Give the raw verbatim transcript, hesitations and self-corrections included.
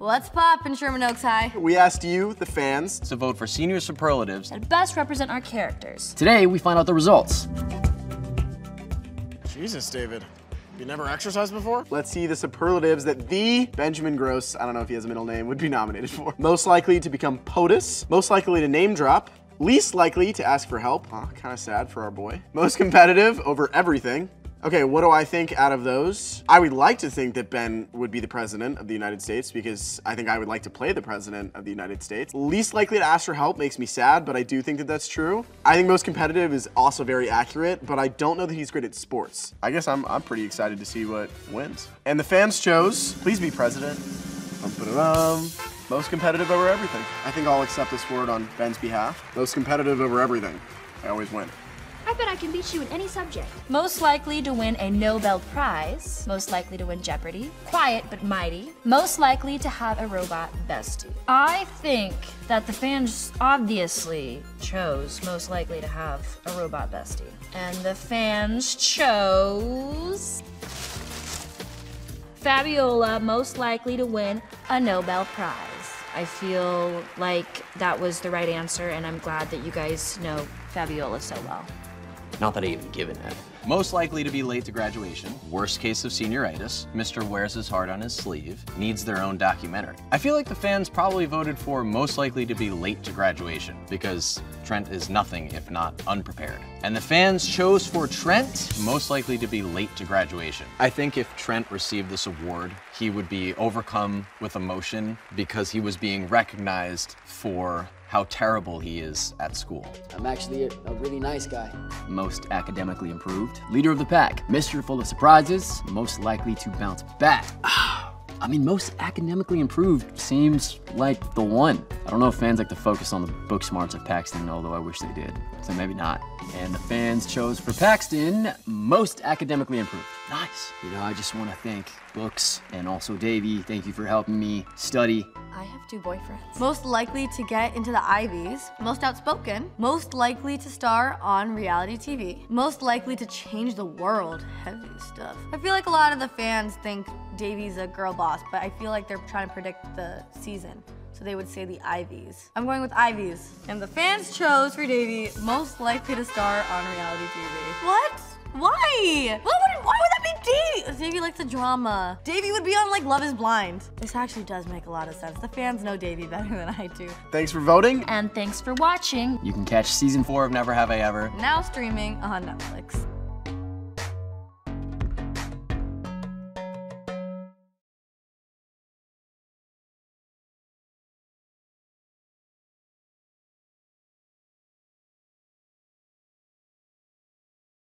What's poppin', Sherman Oaks High? We asked you, the fans, to vote for senior superlatives that best represent our characters. Today, we find out the results. Jesus, David. You never exercised before? Let's see the superlatives that the Benjamin Gross, I don't know if he has a middle name, would be nominated for. Most likely to become POTUS, most likely to name drop, least likely to ask for help. Huh, kind of sad for our boy. Most competitive over everything. Okay, what do I think out of those? I would like to think that Ben would be the president of the United States because I think I would like to play the president of the United States. Least likely to ask for help makes me sad, but I do think that that's true. I think most competitive is also very accurate, but I don't know that he's great at sports. I guess I'm, I'm pretty excited to see what wins. And the fans chose, please be president. Bum-ba-da-dum. Most competitive over everything. I think I'll accept this word on Ben's behalf. Most competitive over everything. I always win. I bet I can beat you in any subject. Most likely to win a Nobel Prize. Most likely to win Jeopardy. Quiet but mighty. Most likely to have a robot bestie. I think that the fans obviously chose most likely to have a robot bestie. And the fans chose Fabiola, most likely to win a Nobel Prize. I feel like that was the right answer, and I'm glad that you guys know Fabiola so well. Not that I even given it. Most likely to be late to graduation, worst case of senioritis, Mister wears his heart on his sleeve, needs their own documentary. I feel like the fans probably voted for most likely to be late to graduation because Trent is nothing if not unprepared. And the fans chose for Trent, most likely to be late to graduation. I think if Trent received this award, he would be overcome with emotion because he was being recognized for how terrible he is at school. I'm actually a, a really nice guy. Most academically improved. Leader of the pack. Mister full of surprises. Most likely to bounce back. I mean, most academically improved seems like the one. I don't know if fans like to focus on the book smarts of Paxton, although I wish they did, so maybe not. And the fans chose for Paxton, most academically improved. Nice. You know, I just want to thank books and also Davey. Thank you for helping me study. I have two boyfriends. Most likely to get into the Ivies. Most outspoken. Most likely to star on reality T V. Most likely to change the world. Heavy stuff. I feel like a lot of the fans think Davey's a girl boss, but I feel like they're trying to predict the season. So they would say the Ivies. I'm going with Ivies. And the fans chose for Davey, most likely to star on reality T V. What? Why? Why would, why would that be Davey? Davey likes the drama. Davey would be on like Love is Blind. This actually does make a lot of sense. The fans know Davey better than I do. Thanks for voting. And thanks for watching. You can catch season four of Never Have I Ever. Now streaming on Netflix.